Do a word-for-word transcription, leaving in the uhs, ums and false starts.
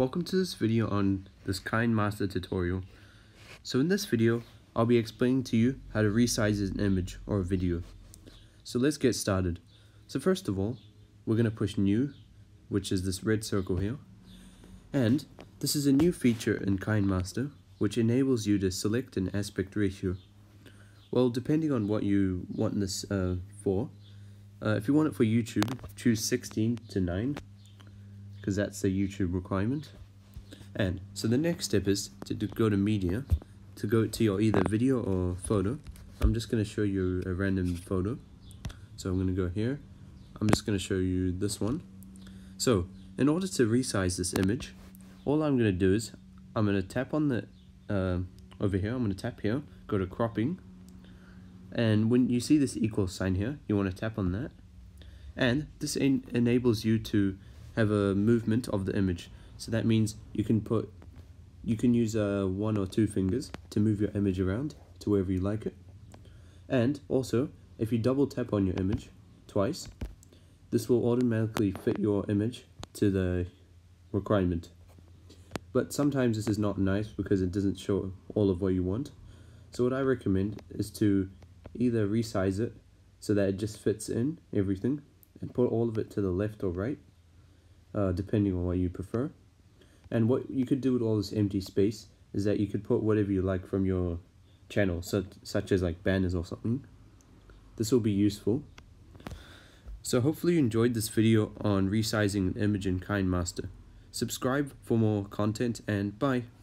Welcome to this video on this KineMaster tutorial. So in this video, I'll be explaining to you how to resize an image or a video. So let's get started. So first of all, we're going to push new, which is this red circle here. And this is a new feature in KineMaster, which enables you to select an aspect ratio. Well, depending on what you want this uh, for, uh, if you want it for YouTube, choose sixteen to nine. Because that's the YouTube requirement. And so the next step is to do, go to media, to go to your either video or photo. I'm just going to show you a random photo. So I'm going to go here. I'm just going to show you this one. So in order to resize this image, all I'm going to do is I'm going to tap on the uh, over here. I'm going to tap here, go to cropping. And when you see this equal sign here, you want to tap on that. And this en enables you to have a movement of the image, so that means you can put you can use uh, one or two fingers to move your image around to wherever you like it. And also, if you double tap on your image twice, this will automatically fit your image to the requirement, but sometimes this is not nice because it doesn't show all of what you want. So what I recommend is to either resize it so that it just fits in everything and put all of it to the left or right, Uh, depending on what you prefer. And what you could do with all this empty space is that you could put whatever you like from your channel, such, such as like banners or something. This will be useful. So hopefully you enjoyed this video on resizing an image in KineMaster. Subscribe for more content, and bye!